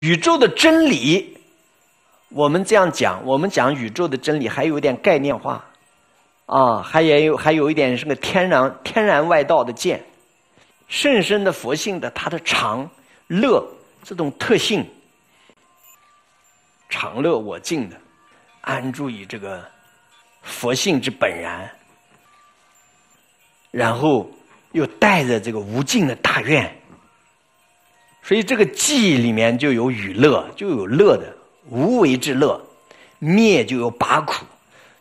宇宙的真理，我们这样讲，我们讲宇宙的真理还有点概念化，啊，还有一点是个天然外道的见，甚深的佛性的它的常乐这种特性，常乐我净的，安住于这个佛性之本然，然后又带着这个无尽的大愿。 所以这个寂里面就有与乐，就有乐的无为之乐；灭就有拔苦，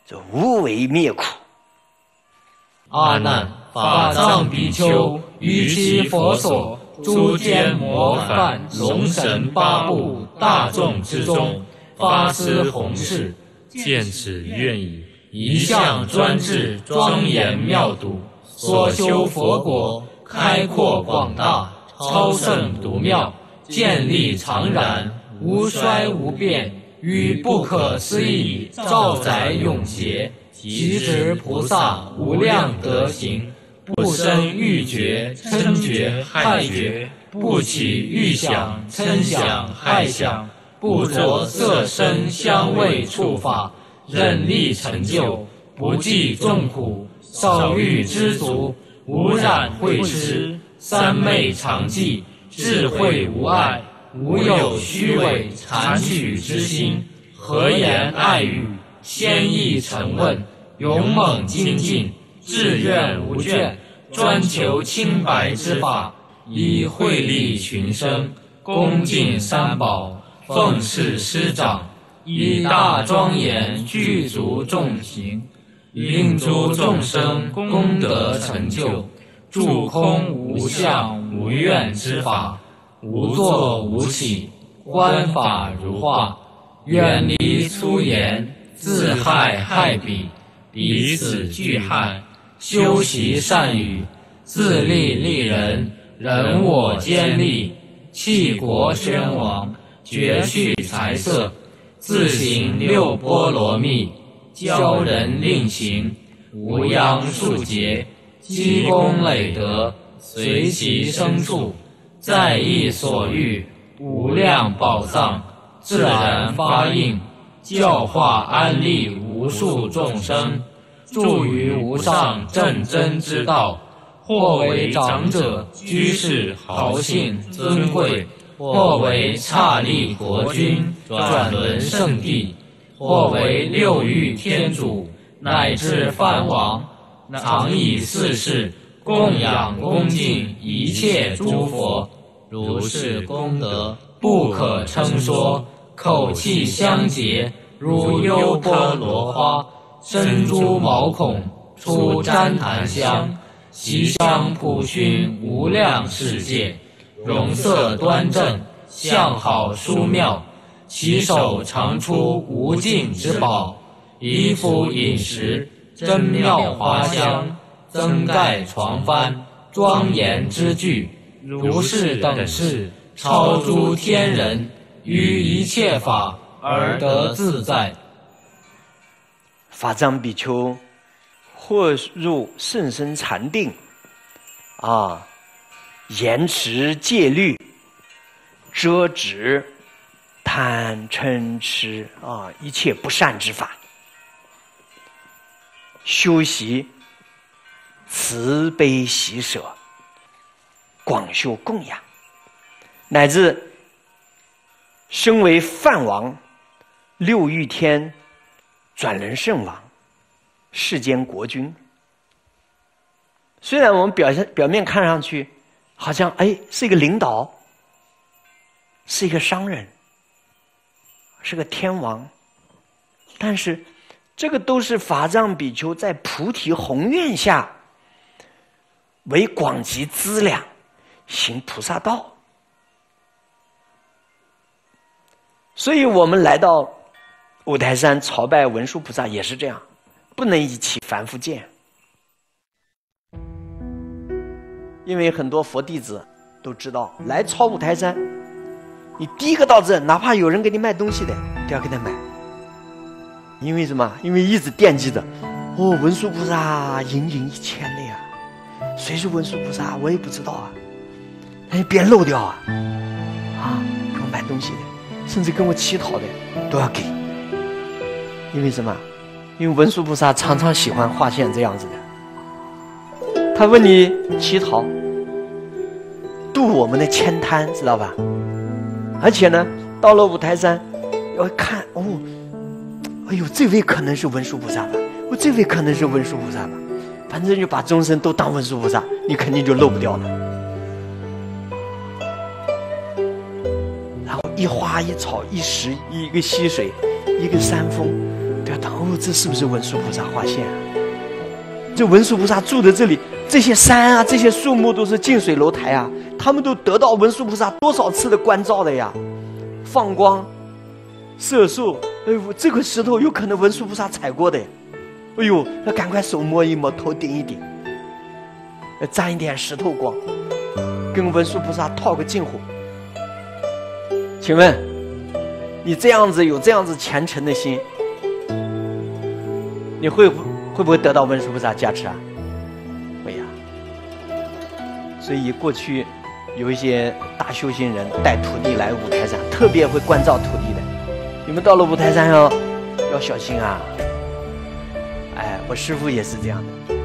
这无为灭苦。阿难，法藏比丘于其佛所，诸天魔梵龙神八部大众之中，发师弘誓，见此愿已，一向专制庄严妙笃，所修佛国开阔广大。 超胜独妙，建立常然，无衰无变，于不可思议兆载永劫，即值菩萨无量德行，不生欲觉、嗔觉、害觉，不起欲想、嗔想、害想，不着色声香味触法，忍力成就，不计众苦，少欲知足，无染慧痴。 三昧常寂，智慧无碍，无有虚伪残取之心。何言爱语？先意诚问，勇猛精进，志愿无倦，专求清白之法，以惠利群生，恭敬三宝，奉事师长，以大庄严具足众行，令诸众生功德成就。 住空无相无愿之法，无作无起，观法如化，远离粗言，自害害彼，彼此俱害。修习善语，自利利人，人我兼利，弃国宣王，绝去财色，自行六波罗蜜，教人令行，无央数劫。 积功累德，随其生处，在意所欲，无量宝藏自然发应，教化安利无数众生，助于无上正真之道。或为长者、居士、豪信、尊贵；或为刹利国君、转轮圣帝；或为六欲天主，乃至藩王。 常以四事供养恭敬一切诸佛，如是功德不可称说，口气相结，如优波罗花，生诸毛孔，出旃檀香，其香普熏无量世界，容色端正，相好殊妙，其手常出无尽之宝，衣服饮食。 真妙花香，增盖床幡，庄严之具，如是等事，超诸天人，于一切法而得自在。法藏比丘或入甚深禅定，啊，严持戒律，遮止贪嗔痴啊一切不善之法。 修习慈悲喜舍，广修供养，乃至身为梵王、六欲天、转轮圣王、世间国君。虽然我们表面看上去好像是一个领导，是一个商人，是个天王，但是。 这个都是法藏比丘在菩提宏愿下，为广积资粮，行菩萨道。所以我们来到五台山朝拜文殊菩萨也是这样，不能一起凡夫见。因为很多佛弟子都知道，来朝五台山，你第一个到这，哪怕有人给你卖东西的，都要给他买。 因为什么？因为一直惦记着，哦，文殊菩萨盈盈一千的呀，谁是文殊菩萨？我也不知道啊，哎，别漏掉啊，啊，给我买东西的，甚至跟我乞讨的都要给。因为什么？因为文殊菩萨常常喜欢画像这样子的。他问你乞讨，度我们的千贪，知道吧？而且呢，到了五台山，要看哦，哎呦，这位可能是文殊菩萨吧，我这位可能是文殊菩萨吧，反正就把众生都当文殊菩萨，你肯定就漏不掉了。 一花一草一石一个溪水，一个山峰，对吧？哦，这是不是文殊菩萨画像啊？这文殊菩萨住的这里，这些山啊，这些树木都是近水楼台啊，他们都得到文殊菩萨多少次的关照了呀？放光、摄受，哎呦，这个石头有可能文殊菩萨踩过的，哎呦，那赶快手摸一摸，头顶一顶，沾一点石头光，跟文殊菩萨套个近乎。 请问，你这样子有这样子虔诚的心，你会不会得到文殊菩萨加持啊？会呀、啊。所以过去有一些大修行人带徒弟来五台山，特别会关照徒弟的。你们到了五台山要小心啊！哎，我师父也是这样的。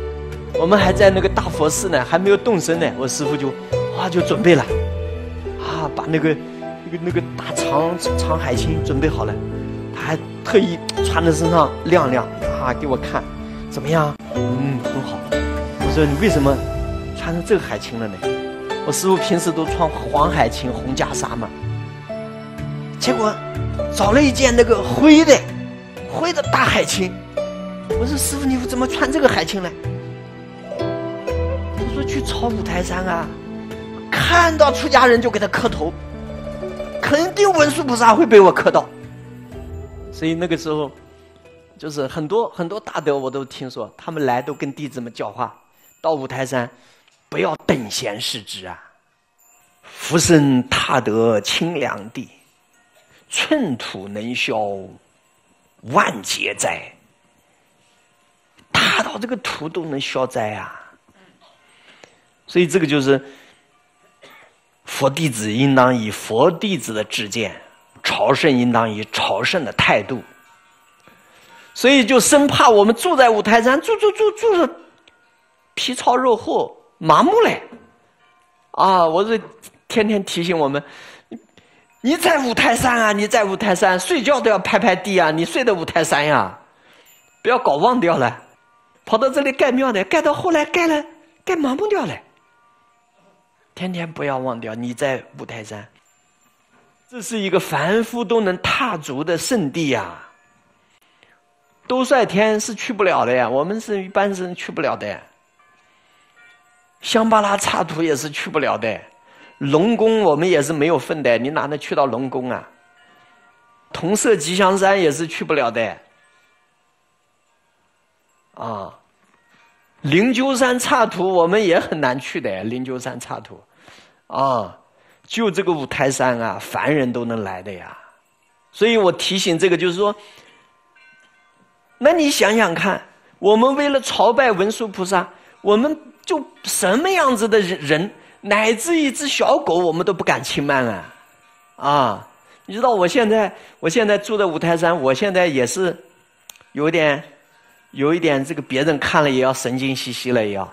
我们还在那个大佛寺呢，还没有动身呢，我师父就准备了，啊，把那个大长海青准备好了，他还特意穿在身上晾晾啊，给我看，怎么样？嗯，很好。我说你为什么穿成这个海青了呢？我师父平时都穿黄海青、红袈裟嘛。结果找了一件那个灰的大海青。我说师父，你怎么穿这个海青呢？他说去朝五台山啊，看到出家人就给他磕头。 肯定文殊菩萨会被我磕到，所以那个时候，就是很多大德我都听说，他们来都跟弟子们教化，到五台山，不要等闲视之啊！浮生踏得清凉地，寸土能消万劫灾。踏到这个土都能消灾啊！所以这个就是。 佛弟子应当以佛弟子的知见，朝圣应当以朝圣的态度。所以就生怕我们住在五台山，住着皮糙肉厚，麻木嘞。啊，我是天天提醒我们，你在五台山啊，你在五台山睡觉都要拍拍地啊，你睡的五台山呀、啊，不要搞忘掉了，跑到这里盖庙的，盖到后来盖麻木掉了。 天天不要忘掉，你在五台山，这是一个凡夫都能踏足的圣地呀。兜率天是去不了的呀，我们是一般人去不了的。香巴拉刹土也是去不了的，龙宫我们也是没有份的，你哪能去到龙宫啊？铜色吉祥山也是去不了的。啊。 灵鹫山刹土我们也很难去的，灵鹫山刹土，啊，就这个五台山啊，凡人都能来的呀。所以我提醒这个，就是说，那你想想看，我们为了朝拜文殊菩萨，我们就什么样子的人，乃至一只小狗，我们都不敢轻慢了，啊，你知道我现在住在五台山，我现在也是有一点这个别人看了也要神经兮兮了也要，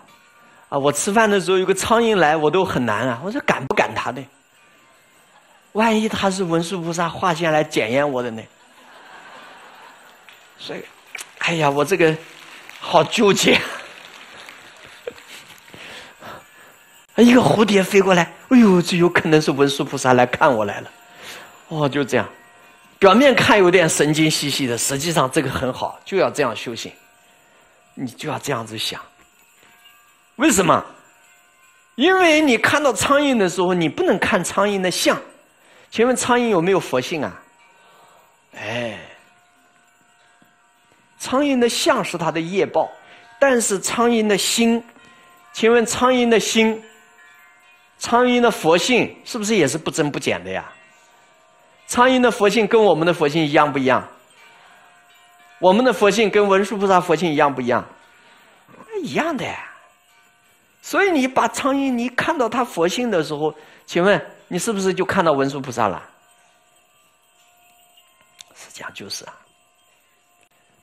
啊！我吃饭的时候有个苍蝇来，我都很难啊！我说赶不赶它呢？万一它是文殊菩萨画像来检验我的呢？所以，哎呀，我这个好纠结。一个蝴蝶飞过来，哎呦，这有可能是文殊菩萨来看我来了。哦，就这样，表面看有点神经兮兮的，实际上这个很好，就要这样修行。 你就要这样子想，为什么？因为你看到苍蝇的时候，你不能看苍蝇的相。请问苍蝇有没有佛性啊？哎，苍蝇的相是它的业报，但是苍蝇的心，请问苍蝇的心，苍蝇的佛性是不是也是不增不减的呀？苍蝇的佛性跟我们的佛性一样不一样？ 我们的佛性跟文殊菩萨佛性一样不一样？一样的。所以你把苍蝇，你看到它佛性的时候，请问你是不是就看到文殊菩萨了？是这样就是啊，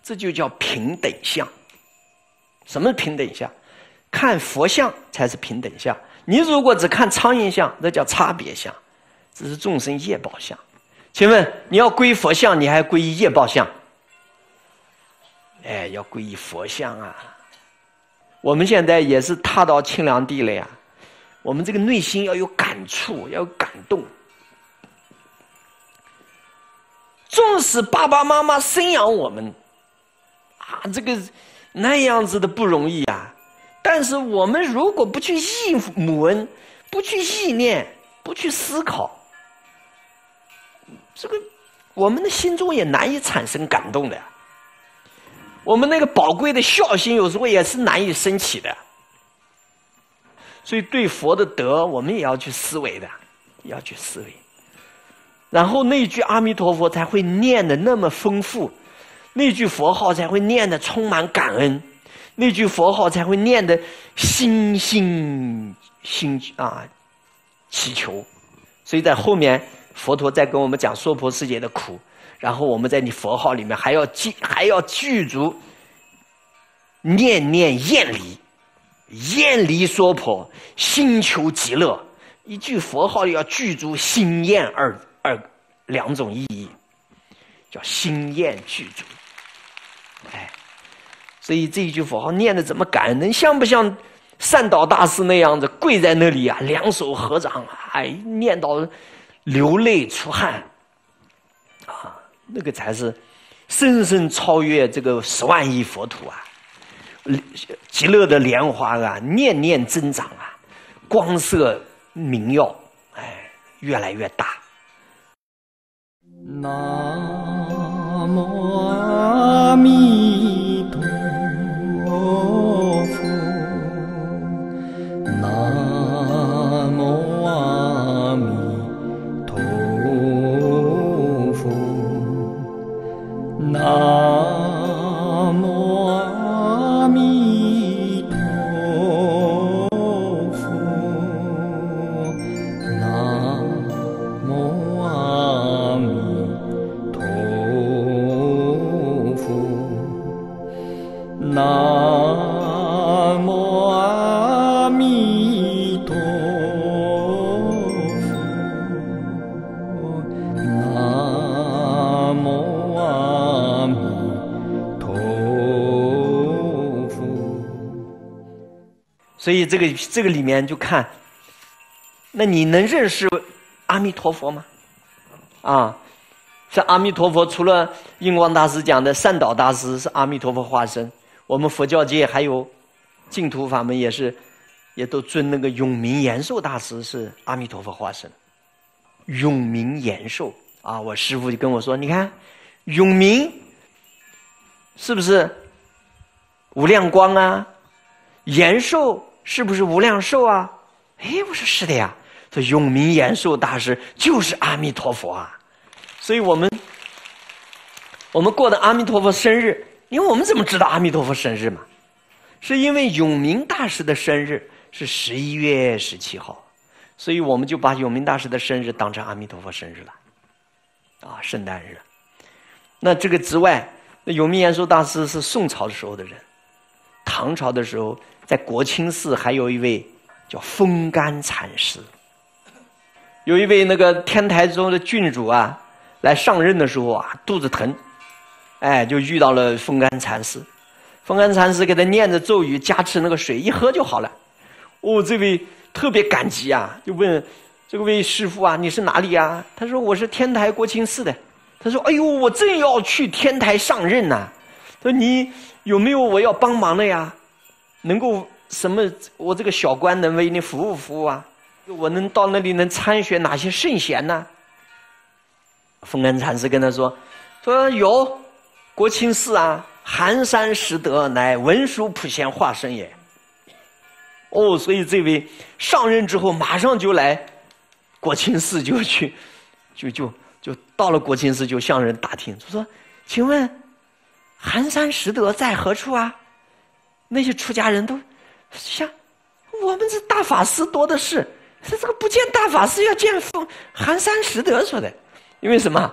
这就叫平等相。什么是平等相？看佛像才是平等相。你如果只看苍蝇相，那叫差别相，这是众生业报相。请问你要皈依佛像，你还皈依业报相？哎，要皈依佛像啊！我们现在也是踏到清凉地了呀，我们这个内心要有感触，要有感动。纵使爸爸妈妈生养我们，啊，这个那样子的不容易啊，但是我们如果不去忆母恩，不去意念，不去思考，这个我们的心中也难以产生感动的。我们那个宝贵的孝心，有时候也是难以升起的。所以，对佛的德，我们也要去思维的，也要去思维。然后那一句阿弥陀佛才会念的那么丰富，那句佛号才会念的充满感恩，那句佛号才会念的心啊祈求。所以在后面，佛陀在跟我们讲娑婆世界的苦。然后我们在你佛号里面还要具足念念厌离，厌离娑婆，心求极乐。一句佛号要具足心厌两种意义，叫心厌具足。哎，所以这一句佛号念的怎么感恩？能像不像善导大师那样子跪在那里啊，两手合掌，哎，念到流泪出汗啊？那个才是深深超越这个10万亿佛土啊，极乐的莲花啊，念念增长啊，光色明耀，哎，越来越大。南无阿弥陀佛，南无阿弥陀佛，南无阿弥陀佛，南无阿弥陀佛，南无阿弥陀佛，南无阿弥陀佛。所以这个里面就看，那你能认识阿弥陀佛吗？啊，像阿弥陀佛，除了印光大师讲的善导大师是阿弥陀佛化身，我们佛教界还有净土法门也都尊那个永明延寿大师是阿弥陀佛化身。永明延寿啊，我师父就跟我说，你看永明是不是无量光啊？延寿是不是无量寿啊？哎，我说是的呀。说永明延寿大师就是阿弥陀佛啊。所以我们过的阿弥陀佛生日，因为我们怎么知道阿弥陀佛生日嘛？是因为永明大师的生日是11月17号，所以我们就把永明大师的生日当成阿弥陀佛生日了，啊，圣诞日了。那这个之外，那永明延寿大师是宋朝的时候的人，唐朝的时候在国清寺还有一位叫风干禅师，有一位那个天台宗的郡主啊，来上任的时候啊，肚子疼，哎，就遇到了风干禅师。风干禅师给他念着咒语，加持那个水，一喝就好了。哦，这位特别感激啊，就问这位师父啊，你是哪里啊？他说我是天台国清寺的。他说哎呦，我正要去天台上任呢、啊。他说你有没有我要帮忙的呀？能够什么？我这个小官能为你服务服务啊？我能到那里能参学哪些圣贤呢？风干禅师跟他说有国清寺啊。寒山拾得乃文殊普贤化身也。哦，所以这位上任之后，马上就来国清寺，就到了国清寺，就向人打听，就说：“请问寒山拾得在何处啊？”那些出家人都想，我们这大法师多的是，这个不见大法师，要见寒山拾得说的，因为什么？